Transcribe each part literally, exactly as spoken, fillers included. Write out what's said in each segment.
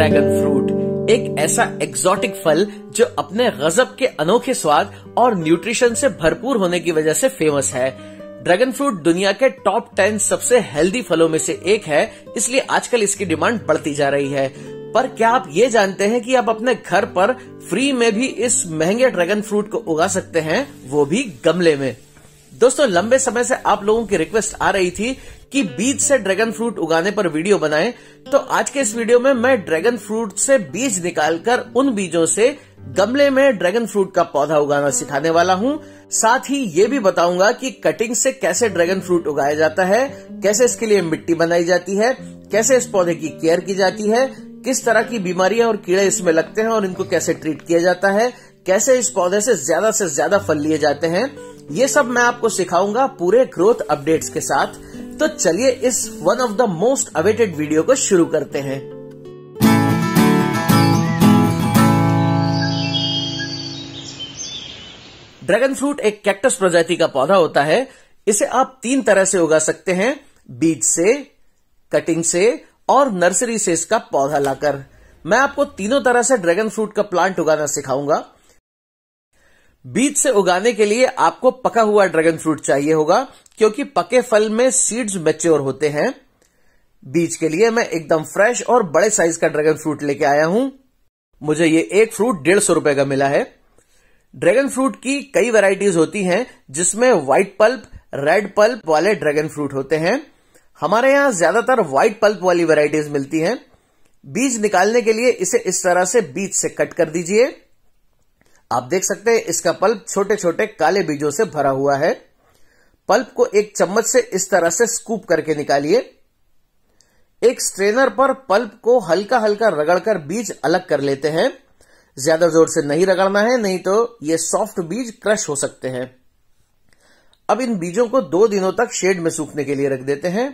Dragon fruit, एक ऐसा exotic फल जो अपने गजब के अनोखे स्वाद और न्यूट्रिशन से भरपूर होने की वजह से फेमस है। ड्रैगन फ्रूट दुनिया के टॉप टेन सबसे हेल्दी फलों में से एक है, इसलिए आजकल इसकी डिमांड बढ़ती जा रही है। पर क्या आप ये जानते हैं कि आप अपने घर पर फ्री में भी इस महंगे ड्रैगन फ्रूट को उगा सकते हैं, वो भी गमले में। दोस्तों, लंबे समय से आप लोगों की रिक्वेस्ट आ रही थी कि बीज से ड्रैगन फ्रूट उगाने पर वीडियो बनाएं, तो आज के इस वीडियो में मैं ड्रैगन फ्रूट से बीज निकालकर उन बीजों से गमले में ड्रैगन फ्रूट का पौधा उगाना सिखाने वाला हूं। साथ ही ये भी बताऊंगा कि कटिंग से कैसे ड्रैगन फ्रूट उगाया जाता है, कैसे इसके लिए मिट्टी बनाई जाती है, कैसे इस पौधे की केयर की जाती है, किस तरह की बीमारियां और कीड़े इसमें लगते हैं और इनको कैसे ट्रीट किया जाता है, कैसे इस पौधे से ज्यादा से ज्यादा फल लिए जाते हैं। ये सब मैं आपको सिखाऊंगा पूरे ग्रोथ अपडेट्स के साथ। तो चलिए इस one of the most awaited video को शुरू करते हैं। ड्रैगन फ्रूट एक कैक्टस प्रजाति का पौधा होता है। इसे आप तीन तरह से उगा सकते हैं, बीज से, कटिंग से और नर्सरी से इसका पौधा लाकर। मैं आपको तीनों तरह से ड्रैगन फ्रूट का प्लांट उगाना सिखाऊंगा। बीज से उगाने के लिए आपको पका हुआ ड्रैगन फ्रूट चाहिए होगा, क्योंकि पके फल में सीड्स मैच्योर होते हैं। बीज के लिए मैं एकदम फ्रेश और बड़े साइज का ड्रैगन फ्रूट लेके आया हूं। मुझे ये एक फ्रूट डेढ़ सौ रुपए का मिला है। ड्रैगन फ्रूट की कई वैरायटीज होती हैं, जिसमें व्हाइट पल्प, रेड पल्प वाले ड्रैगन फ्रूट होते हैं। हमारे यहाँ ज्यादातर व्हाइट पल्प वाली वैरायटीज मिलती हैं। बीज निकालने के लिए इसे इस तरह से बीज से कट कर दीजिए। आप देख सकते हैं इसका पल्प छोटे छोटे काले बीजों से भरा हुआ है। पल्प को एक चम्मच से इस तरह से स्कूप करके निकालिए। एक स्ट्रेनर पर पल्प को हल्का हल्का रगड़कर बीज अलग कर लेते हैं। ज्यादा जोर से नहीं रगड़ना है, नहीं तो ये सॉफ्ट बीज क्रश हो सकते हैं। अब इन बीजों को दो दिनों तक शेड में सूखने के लिए रख देते हैं।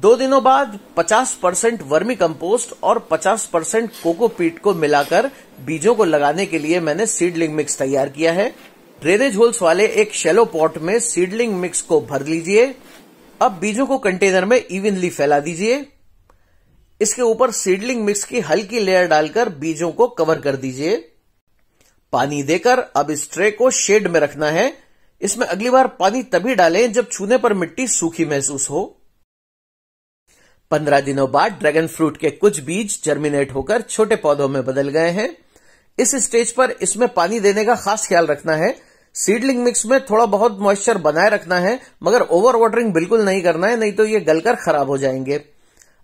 दो दिनों बाद पचास परसेंट वर्मी कंपोस्ट और पचास परसेंट कोकोपीट को मिलाकर बीजों को लगाने के लिए मैंने सीडलिंग मिक्स तैयार किया है। ड्रेनेज होल्स वाले एक शैलो पॉट में सीडलिंग मिक्स को भर लीजिए। अब बीजों को कंटेनर में इवनली फैला दीजिए। इसके ऊपर सीडलिंग मिक्स की हल्की लेयर डालकर बीजों को कवर कर दीजिए। पानी देकर अब इस ट्रे को शेड में रखना है। इसमें अगली बार पानी तभी डालें जब छूने पर मिट्टी सूखी महसूस हो। पंद्रह दिनों बाद ड्रैगन फ्रूट के कुछ बीज जर्मिनेट होकर छोटे पौधों में बदल गए हैं। इस स्टेज पर इसमें पानी देने का खास ख्याल रखना है। सीडलिंग मिक्स में थोड़ा बहुत मॉइस्चर बनाए रखना है, मगर ओवर वाटरिंग बिल्कुल नहीं करना है, नहीं तो ये गलकर खराब हो जाएंगे।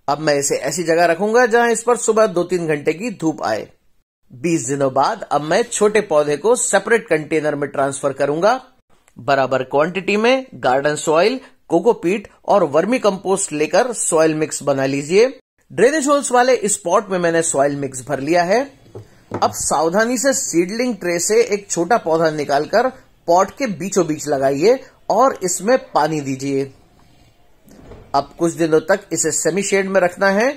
अब मैं इसे ऐसी जगह रखूंगा जहां इस पर सुबह दो तीन घंटे की धूप आए। बीस दिनों बाद अब मैं छोटे पौधे को सेपरेट कंटेनर में ट्रांसफर करूंगा। बराबर क्वांटिटी में गार्डन सॉइल, कोकोपीट और वर्मी कंपोस्ट लेकर सॉइल मिक्स बना लीजिए। ड्रेनेज होल्स वाले इस पॉट में मैंने सॉइल मिक्स भर लिया है। अब सावधानी से सीडलिंग ट्रे से एक छोटा पौधा निकालकर पॉट के बीचों बीच लगाइए और इसमें पानी दीजिए। अब कुछ दिनों तक इसे सेमी शेड में रखना है।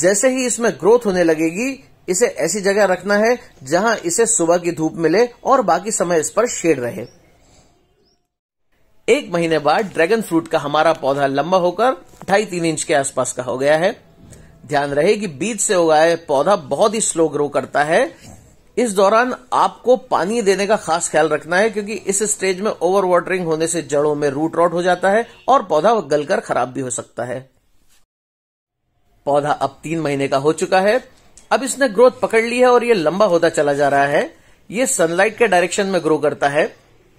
जैसे ही इसमें ग्रोथ होने लगेगी, इसे ऐसी जगह रखना है जहां इसे सुबह की धूप मिले और बाकी समय इस पर शेड रहे। एक महीने बाद ड्रैगन फ्रूट का हमारा पौधा लंबा होकर ढाई तीन इंच के आसपास का हो गया है। ध्यान रहे कि बीज से उगाए पौधा बहुत ही स्लो ग्रो करता है। इस दौरान आपको पानी देने का खास ख्याल रखना है, क्योंकि इस स्टेज में ओवर वाटरिंग होने से जड़ों में रूट रॉट हो जाता है और पौधा गलकर खराब भी हो सकता है। पौधा अब तीन महीने का हो चुका है। अब इसने ग्रोथ पकड़ ली है और ये लंबा होता चला जा रहा है। ये सनलाइट के डायरेक्शन में ग्रो करता है।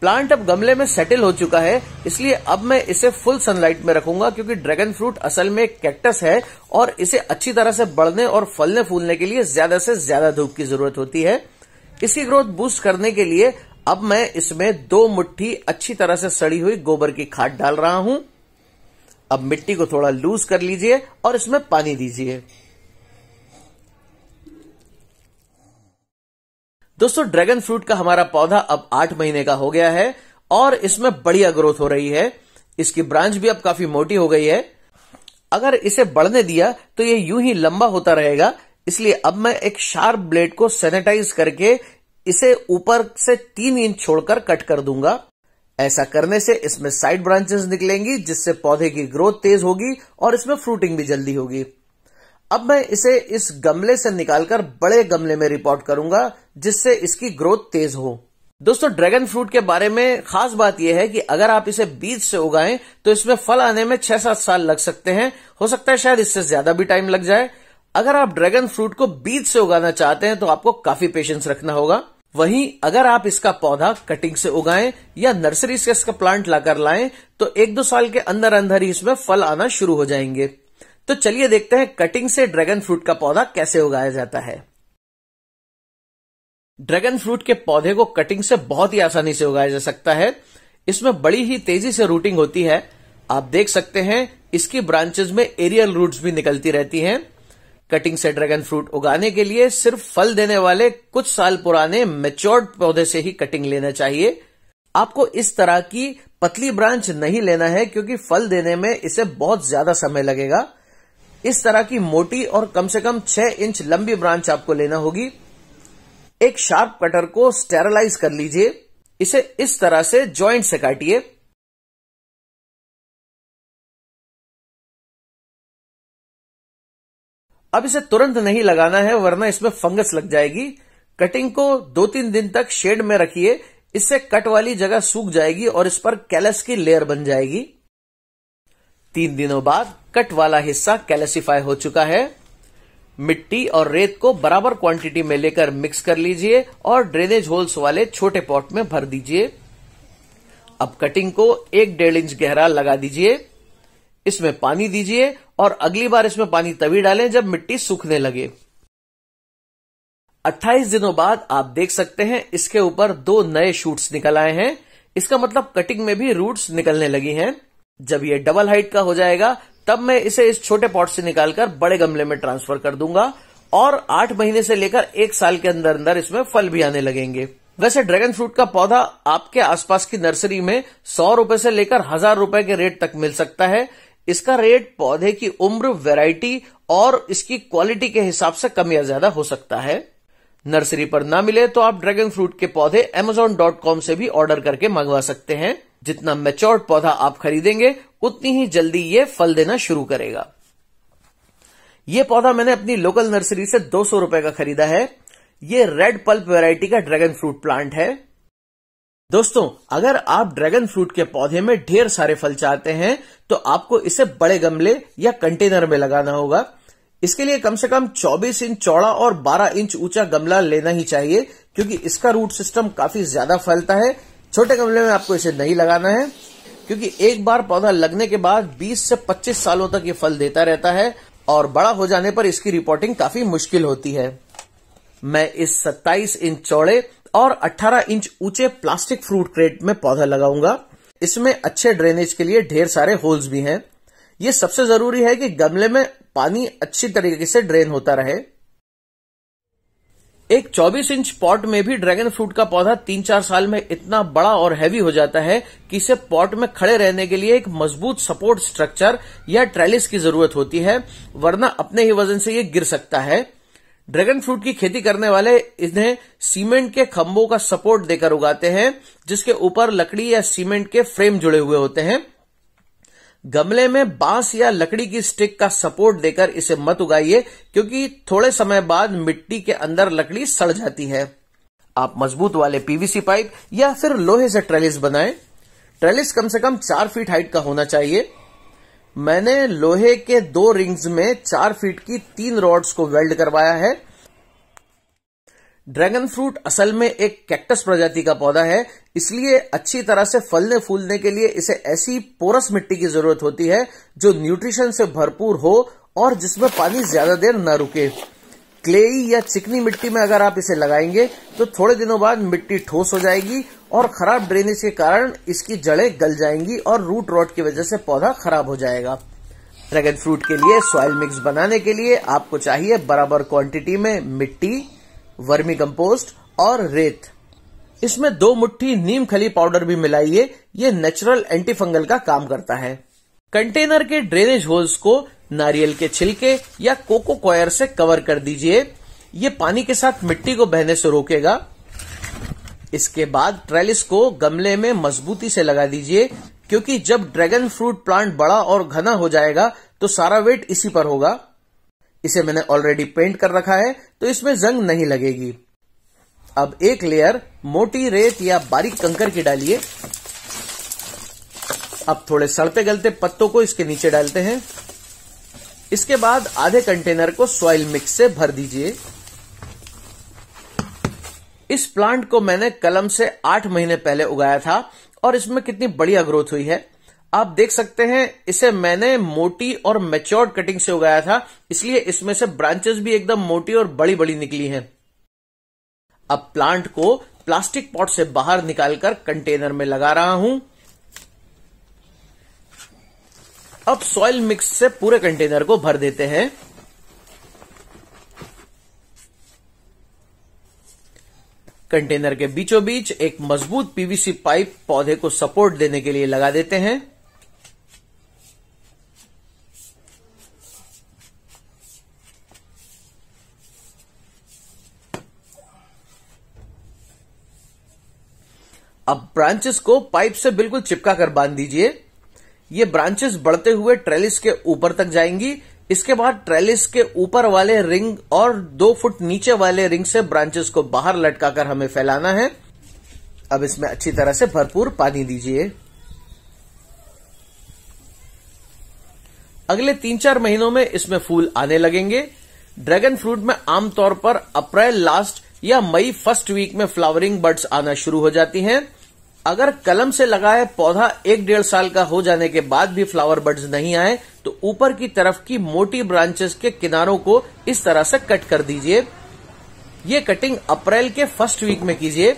प्लांट अब गमले में सेटल हो चुका है, इसलिए अब मैं इसे फुल सनलाइट में रखूंगा, क्योंकि ड्रैगन फ्रूट असल में एक कैक्टस है और इसे अच्छी तरह से बढ़ने और फलने फूलने के लिए ज्यादा से ज्यादा धूप की जरूरत होती है। इसकी ग्रोथ बूस्ट करने के लिए अब मैं इसमें दो मुट्ठी अच्छी तरह से सड़ी हुई गोबर की खाद डाल रहा हूं। अब मिट्टी को थोड़ा लूज कर लीजिए और इसमें पानी दीजिए। दोस्तों, ड्रैगन फ्रूट का हमारा पौधा अब आठ महीने का हो गया है और इसमें बढ़िया ग्रोथ हो रही है। इसकी ब्रांच भी अब काफी मोटी हो गई है। अगर इसे बढ़ने दिया तो ये यूं ही लंबा होता रहेगा, इसलिए अब मैं एक शार्प ब्लेड को सैनिटाइज करके इसे ऊपर से तीन इंच छोड़कर कट कर दूंगा। ऐसा करने से इसमें साइड ब्रांचेस निकलेंगी, जिससे पौधे की ग्रोथ तेज होगी और इसमें फ्रूटिंग भी जल्दी होगी। अब मैं इसे इस गमले से निकालकर बड़े गमले में रिपोर्ट करूंगा जिससे इसकी ग्रोथ तेज हो। दोस्तों, ड्रैगन फ्रूट के बारे में खास बात यह है कि अगर आप इसे बीज से उगाएं तो इसमें फल आने में छह सात साल लग सकते हैं, हो सकता है शायद इससे ज्यादा भी टाइम लग जाए। अगर आप ड्रैगन फ्रूट को बीज से उगाना चाहते हैं तो आपको काफी पेशेंस रखना होगा। वहीं अगर आप इसका पौधा कटिंग से उगाएं या नर्सरी से इसका प्लांट लाकर लाएं तो एक दो साल के अंदर अंदर ही इसमें फल आना शुरू हो जाएंगे। तो चलिए देखते हैं कटिंग से ड्रैगन फ्रूट का पौधा कैसे उगाया जाता है। ड्रैगन फ्रूट के पौधे को कटिंग से बहुत ही आसानी से उगाया जा सकता है। इसमें बड़ी ही तेजी से रूटिंग होती है। आप देख सकते हैं इसकी ब्रांचेस में एरियल रूट्स भी निकलती रहती हैं। कटिंग से ड्रैगन फ्रूट उगाने के लिए सिर्फ फल देने वाले कुछ साल पुराने मैच्योर्ड पौधे से ही कटिंग लेना चाहिए। आपको इस तरह की पतली ब्रांच नहीं लेना है क्योंकि फल देने में इसे बहुत ज्यादा समय लगेगा। इस तरह की मोटी और कम से कम छह इंच लंबी ब्रांच आपको लेना होगी। एक शार्प कटर को स्टेरलाइज कर लीजिए। इसे इस तरह से जॉइंट से काटिए। अब इसे तुरंत नहीं लगाना है वरना इसमें फंगस लग जाएगी। कटिंग को दो तीन दिन तक शेड में रखिए, इससे कट वाली जगह सूख जाएगी और इस पर कैलस की लेयर बन जाएगी। तीन दिनों बाद कट वाला हिस्सा कैलसिफाई हो चुका है। मिट्टी और रेत को बराबर क्वांटिटी में लेकर मिक्स कर लीजिए और ड्रेनेज होल्स वाले छोटे पॉट में भर दीजिए। अब कटिंग को एक डेढ़ इंच गहरा लगा दीजिए। इसमें पानी दीजिए और अगली बार इसमें पानी तभी डालें जब मिट्टी सूखने लगे। अट्ठाईस दिनों बाद आप देख सकते हैं इसके ऊपर दो नए शूट्स निकल आए हैं। इसका मतलब कटिंग में भी रूट्स निकलने लगी हैं। जब ये डबल हाइट का हो जाएगा तब मैं इसे इस छोटे पॉट से निकालकर बड़े गमले में ट्रांसफर कर दूंगा और आठ महीने से लेकर एक साल के अंदर अंदर इसमें फल भी आने लगेंगे। वैसे ड्रैगन फ्रूट का पौधा आपके आसपास की नर्सरी में सौ रुपए से लेकर हजार रुपए के रेट तक मिल सकता है। इसका रेट पौधे की उम्र, वैरायटी और इसकी क्वालिटी के हिसाब से कम या ज्यादा हो सकता है। नर्सरी पर ना मिले तो आप ड्रैगन फ्रूट के पौधे अमेजोन डॉट कॉम से भी ऑर्डर करके मंगवा सकते हैं। जितना मैच्योर्ड पौधा आप खरीदेंगे उतनी ही जल्दी ये फल देना शुरू करेगा। ये पौधा मैंने अपनी लोकल नर्सरी से दो सौ रुपए का खरीदा है। ये रेड पल्प वैरायटी का ड्रैगन फ्रूट प्लांट है। दोस्तों, अगर आप ड्रैगन फ्रूट के पौधे में ढेर सारे फल चाहते हैं तो आपको इसे बड़े गमले या कंटेनर में लगाना होगा। इसके लिए कम से कम चौबीस इंच चौड़ा और बारह इंच ऊंचा गमला लेना ही चाहिए क्योंकि इसका रूट सिस्टम काफी ज्यादा फैलता है। छोटे गमले में आपको इसे नहीं लगाना है क्योंकि एक बार पौधा लगने के बाद बीस से पच्चीस सालों तक ये फल देता रहता है और बड़ा हो जाने पर इसकी रिपोर्टिंग काफी मुश्किल होती है। मैं इस सत्ताईस इंच चौड़े और अठारह इंच ऊंचे प्लास्टिक फ्रूट क्रेट में पौधा लगाऊंगा। इसमें अच्छे ड्रेनेज के लिए ढेर सारे होल्स भी हैं। ये सबसे जरूरी है कि गमले में पानी अच्छी तरीके से ड्रेन होता रहे। एक चौबीस इंच पॉट में भी ड्रैगन फ्रूट का पौधा तीन चार साल में इतना बड़ा और हैवी हो जाता है कि इसे पॉट में खड़े रहने के लिए एक मजबूत सपोर्ट स्ट्रक्चर या ट्रेलिस की जरूरत होती है, वरना अपने ही वजन से ये गिर सकता है। ड्रैगन फ्रूट की खेती करने वाले इन्हें सीमेंट के खंभों का सपोर्ट देकर उगाते हैं जिसके ऊपर लकड़ी या सीमेंट के फ्रेम जुड़े हुए होते हैं। गमले में बांस या लकड़ी की स्टिक का सपोर्ट देकर इसे मत उगाइए क्योंकि थोड़े समय बाद मिट्टी के अंदर लकड़ी सड़ जाती है। आप मजबूत वाले पीवीसी पाइप या फिर लोहे से ट्रेलिस बनाएं। ट्रेलिस कम से कम चार फीट हाइट का होना चाहिए। मैंने लोहे के दो रिंग्स में चार फीट की तीन रॉड्स को वेल्ड करवाया है। ड्रैगन फ्रूट असल में एक कैक्टस प्रजाति का पौधा है, इसलिए अच्छी तरह से फलने फूलने के लिए इसे ऐसी पोरस मिट्टी की जरूरत होती है जो न्यूट्रिशन से भरपूर हो और जिसमें पानी ज्यादा देर न रुके। क्लेई या चिकनी मिट्टी में अगर आप इसे लगाएंगे तो थोड़े दिनों बाद मिट्टी ठोस हो जाएगी और खराब ड्रेनेज के कारण इसकी जड़ें गल जाएंगी और रूट रॉट की वजह से पौधा खराब हो जाएगा। ड्रैगन फ्रूट के लिए सॉइल मिक्स बनाने के लिए आपको चाहिए बराबर क्वांटिटी में मिट्टी, वर्मी कंपोस्ट और रेत। इसमें दो मुट्ठी नीम खली पाउडर भी मिलाइए, ये नेचुरल एंटीफंगल का काम करता है। कंटेनर के ड्रेनेज होल्स को नारियल के छिलके या कोको कॉयर से कवर कर दीजिए। ये पानी के साथ मिट्टी को बहने से रोकेगा। इसके बाद ट्रेलिस को गमले में मजबूती से लगा दीजिए क्योंकि जब ड्रैगन फ्रूट प्लांट बड़ा और घना हो जाएगा तो सारा वेट इसी पर होगा। इसे मैंने ऑलरेडी पेंट कर रखा है तो इसमें जंग नहीं लगेगी। अब एक लेयर मोटी रेत या बारीक कंकर की डालिए। अब थोड़े सड़पे गलते पत्तों को इसके नीचे डालते हैं। इसके बाद आधे कंटेनर को सॉइल मिक्स से भर दीजिए। इस प्लांट को मैंने कलम से आठ महीने पहले उगाया था और इसमें कितनी बढ़िया ग्रोथ हुई है। आप देख सकते हैं इसे मैंने मोटी और मैच्योर्ड कटिंग से उगाया था, इसलिए इसमें से ब्रांचेस भी एकदम मोटी और बड़ी बड़ी निकली हैं। अब प्लांट को प्लास्टिक पॉट से बाहर निकालकर कंटेनर में लगा रहा हूं। अब सॉइल मिक्स से पूरे कंटेनर को भर देते हैं। कंटेनर के बीचों बीच एक मजबूत पीवीसी पाइप पौधे को सपोर्ट देने के लिए लगा देते हैं। अब ब्रांचेस को पाइप से बिल्कुल चिपका कर बांध दीजिए। ये ब्रांचेस बढ़ते हुए ट्रेलिस के ऊपर तक जाएंगी। इसके बाद ट्रेलिस के ऊपर वाले रिंग और दो फुट नीचे वाले रिंग से ब्रांचेस को बाहर लटकाकर हमें फैलाना है। अब इसमें अच्छी तरह से भरपूर पानी दीजिए। अगले तीन चार महीनों में इसमें फूल आने लगेंगे। ड्रैगन फ्रूट में आमतौर पर अप्रैल लास्ट या मई फर्स्ट वीक में फ्लावरिंग बर्ड्स आना शुरू हो जाती हैं। अगर कलम से लगाए पौधा एक डेढ़ साल का हो जाने के बाद भी फ्लावर बर्ड्स नहीं आए तो ऊपर की तरफ की मोटी ब्रांचेस के किनारों को इस तरह से कट कर दीजिए। ये कटिंग अप्रैल के फर्स्ट वीक में कीजिए।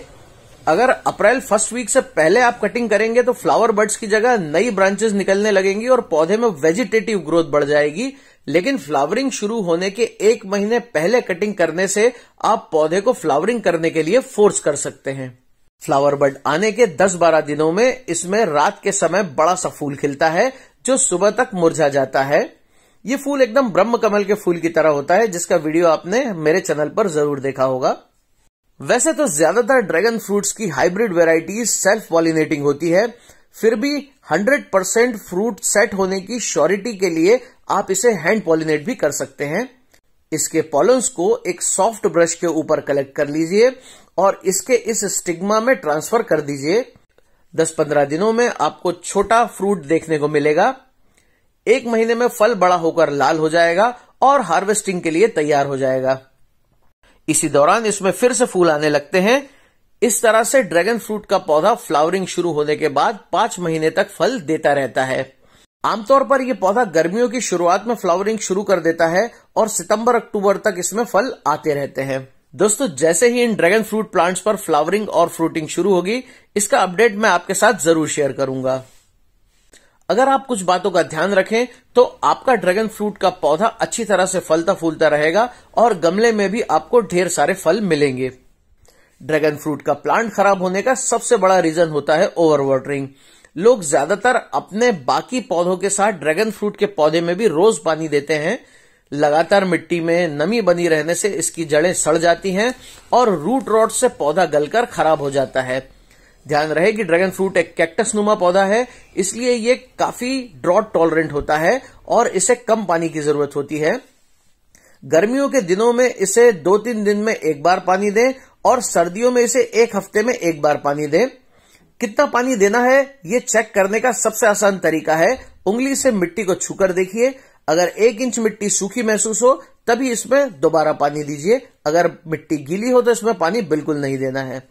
अगर अप्रैल फर्स्ट वीक से पहले आप कटिंग करेंगे तो फ्लावर बर्ड्स की जगह नई ब्रांचेस निकलने लगेंगी और पौधे में वेजिटेटिव ग्रोथ बढ़ जाएगी। लेकिन फ्लावरिंग शुरू होने के एक महीने पहले कटिंग करने से आप पौधे को फ्लावरिंग करने के लिए फोर्स कर सकते हैं। फ्लावर बर्ड आने के दस बारह दिनों में इसमें रात के समय बड़ा सा फूल खिलता है जो सुबह तक मुरझा जाता है। ये फूल एकदम ब्रह्म कमल के फूल की तरह होता है, जिसका वीडियो आपने मेरे चैनल पर जरूर देखा होगा। वैसे तो ज्यादातर ड्रैगन फ्रूट्स की हाइब्रिड वेराइटीज सेल्फ पॉलिनेटिंग होती है, फिर भी हंड्रेड परसेंट फ्रूट सेट होने की श्योरिटी के लिए आप इसे हैंड पॉलिनेट भी कर सकते हैं। इसके पॉलन्स को एक सॉफ्ट ब्रश के ऊपर कलेक्ट कर लीजिए और इसके इस स्टिग्मा में ट्रांसफर कर दीजिए। दस पंद्रह दिनों में आपको छोटा फ्रूट देखने को मिलेगा। एक महीने में फल बड़ा होकर लाल हो जाएगा और हार्वेस्टिंग के लिए तैयार हो जाएगा। इसी दौरान इसमें फिर से फूल आने लगते हैं। इस तरह से ड्रैगन फ्रूट का पौधा फ्लावरिंग शुरू होने के बाद पांच महीने तक फल देता रहता है। आमतौर पर यह पौधा गर्मियों की शुरुआत में फ्लावरिंग शुरू कर देता है और सितंबर अक्टूबर तक इसमें फल आते रहते हैं। दोस्तों, जैसे ही इन ड्रैगन फ्रूट प्लांट्स पर फ्लावरिंग और फ्रूटिंग शुरू होगी, इसका अपडेट मैं आपके साथ जरूर शेयर करूंगा। अगर आप कुछ बातों का ध्यान रखें तो आपका ड्रैगन फ्रूट का पौधा अच्छी तरह से फलता फूलता रहेगा और गमले में भी आपको ढेर सारे फल मिलेंगे। ड्रैगन फ्रूट का प्लांट खराब होने का सबसे बड़ा रीजन होता है ओवर वाटरिंग। लोग ज्यादातर अपने बाकी पौधों के साथ ड्रैगन फ्रूट के पौधे में भी रोज पानी देते हैं। लगातार मिट्टी में नमी बनी रहने से इसकी जड़ें सड़ जाती हैं और रूट रॉट से पौधा गलकर खराब हो जाता है। ध्यान रहे कि ड्रैगन फ्रूट एक कैक्टस नुमा पौधा है, इसलिए ये काफी ड्रॉट टॉलरेंट होता है और इसे कम पानी की जरूरत होती है। गर्मियों के दिनों में इसे दो तीन दिन में एक बार पानी दें और सर्दियों में इसे एक हफ्ते में एक बार पानी दें। कितना पानी देना है ये चेक करने का सबसे आसान तरीका है उंगली से मिट्टी को छूकर देखिए। अगर एक इंच मिट्टी सूखी महसूस हो तभी इसमें दोबारा पानी दीजिए। अगर मिट्टी गीली हो तो इसमें पानी बिल्कुल नहीं देना है।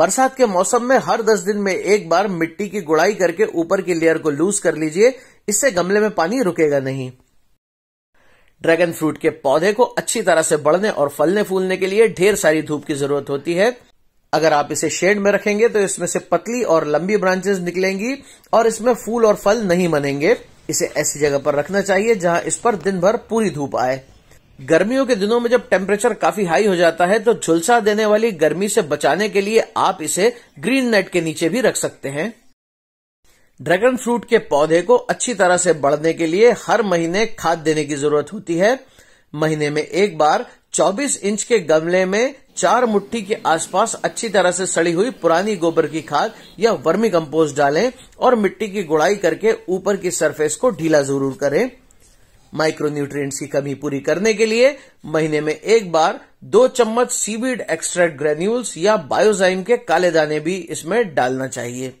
बरसात के मौसम में हर दस दिन में एक बार मिट्टी की गुड़ाई करके ऊपर की लेयर को लूज कर लीजिए, इससे गमले में पानी रुकेगा नहीं। ड्रैगन फ्रूट के पौधे को अच्छी तरह से बढ़ने और फलने फूलने के लिए ढेर सारी धूप की जरूरत होती है। अगर आप इसे शेड में रखेंगे तो इसमें से पतली और लंबी ब्रांचेस निकलेंगी और इसमें फूल और फल नहीं बनेंगे। इसे ऐसी जगह पर रखना चाहिए जहां इस पर दिन भर पूरी धूप आए। गर्मियों के दिनों में जब टेम्परेचर काफी हाई हो जाता है तो झुलसा देने वाली गर्मी से बचाने के लिए आप इसे ग्रीन नेट के नीचे भी रख सकते हैं। ड्रैगन फ्रूट के पौधे को अच्छी तरह से बढ़ने के लिए हर महीने खाद देने की जरूरत होती है। महीने में एक बार चौबीस इंच के गमले में चार मुट्ठी के आसपास अच्छी तरह से सड़ी हुई पुरानी गोबर की खाद या वर्मी कंपोस्ट डालें और मिट्टी की गुड़ाई करके ऊपर की सरफेस को ढीला जरूर करें। माइक्रोन्यूट्रिएंट्स की कमी पूरी करने के लिए महीने में एक बार दो चम्मच सीवीड एक्सट्रैक्ट ग्रेन्यूल्स या बायोजाइम के काले दाने भी इसमें डालना चाहिए।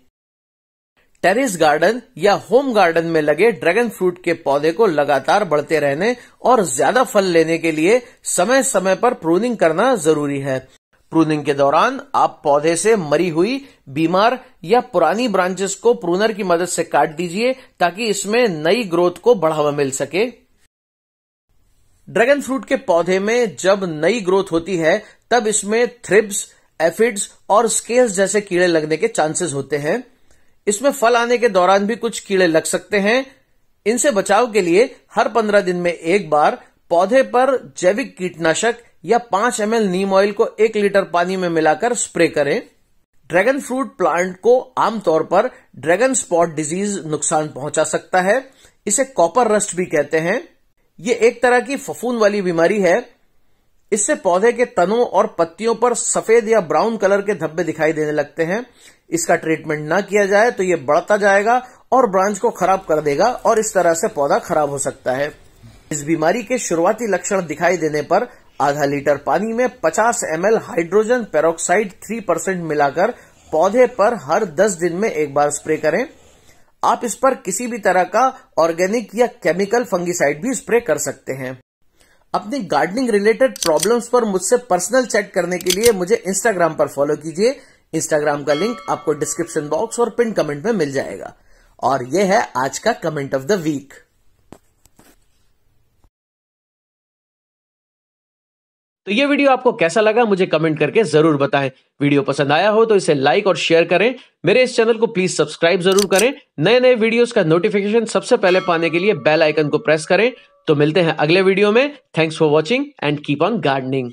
टेरेस गार्डन या होम गार्डन में लगे ड्रैगन फ्रूट के पौधे को लगातार बढ़ते रहने और ज्यादा फल लेने के लिए समय समय पर प्रूनिंग करना जरूरी है। प्रूनिंग के दौरान आप पौधे से मरी हुई, बीमार या पुरानी ब्रांचेस को प्रूनर की मदद से काट दीजिए ताकि इसमें नई ग्रोथ को बढ़ावा मिल सके। ड्रैगन फ्रूट के पौधे में जब नई ग्रोथ होती है तब इसमें थ्रिप्स, एफिड्स और स्केल्स जैसे कीड़े लगने के चांसेस होते हैं। इसमें फल आने के दौरान भी कुछ कीड़े लग सकते हैं। इनसे बचाव के लिए हर पंद्रह दिन में एक बार पौधे पर जैविक कीटनाशक या पांच एम एल नीम ऑयल को एक लीटर पानी में मिलाकर स्प्रे करें। ड्रैगन फ्रूट प्लांट को आमतौर पर ड्रैगन स्पॉट डिजीज नुकसान पहुंचा सकता है। इसे कॉपर रस्ट भी कहते हैं। ये एक तरह की फफूंद वाली बीमारी है। इससे पौधे के तनों और पत्तियों पर सफेद या ब्राउन कलर के धब्बे दिखाई देने लगते हैं। इसका ट्रीटमेंट ना किया जाए तो ये बढ़ता जाएगा और ब्रांच को खराब कर देगा और इस तरह से पौधा खराब हो सकता है। इस बीमारी के शुरुआती लक्षण दिखाई देने पर आधा लीटर पानी में पचास एम एल हाइड्रोजन पेरोक्साइड तीन परसेंट मिलाकर पौधे पर हर दस दिन में एक बार स्प्रे करें। आप इस पर किसी भी तरह का ऑर्गेनिक या केमिकल फंगिसाइड भी स्प्रे कर सकते हैं। अपनी गार्डनिंग रिलेटेड प्रॉब्लम्स पर मुझसे पर्सनल चैट करने के लिए मुझे इंस्टाग्राम पर फॉलो कीजिए। इंस्टाग्राम का लिंक आपको डिस्क्रिप्शन बॉक्स और पिन कमेंट में मिल जाएगा। और यह है आज का कमेंट ऑफ द वीक। तो ये वीडियो आपको कैसा लगा मुझे कमेंट करके जरूर बताएं। वीडियो पसंद आया हो तो इसे लाइक और शेयर करें। मेरे इस चैनल को प्लीज सब्सक्राइब जरूर करें। नए नए वीडियोस का नोटिफिकेशन सबसे पहले पाने के लिए बेल आइकन को प्रेस करें। तो मिलते हैं अगले वीडियो में। Thanks for watching and keep on gardening.